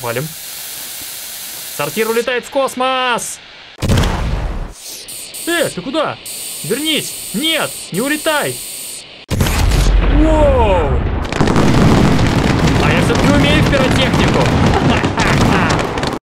Валим. Сортир улетает в космос! Ты куда? Вернись! Нет, не улетай! Воу!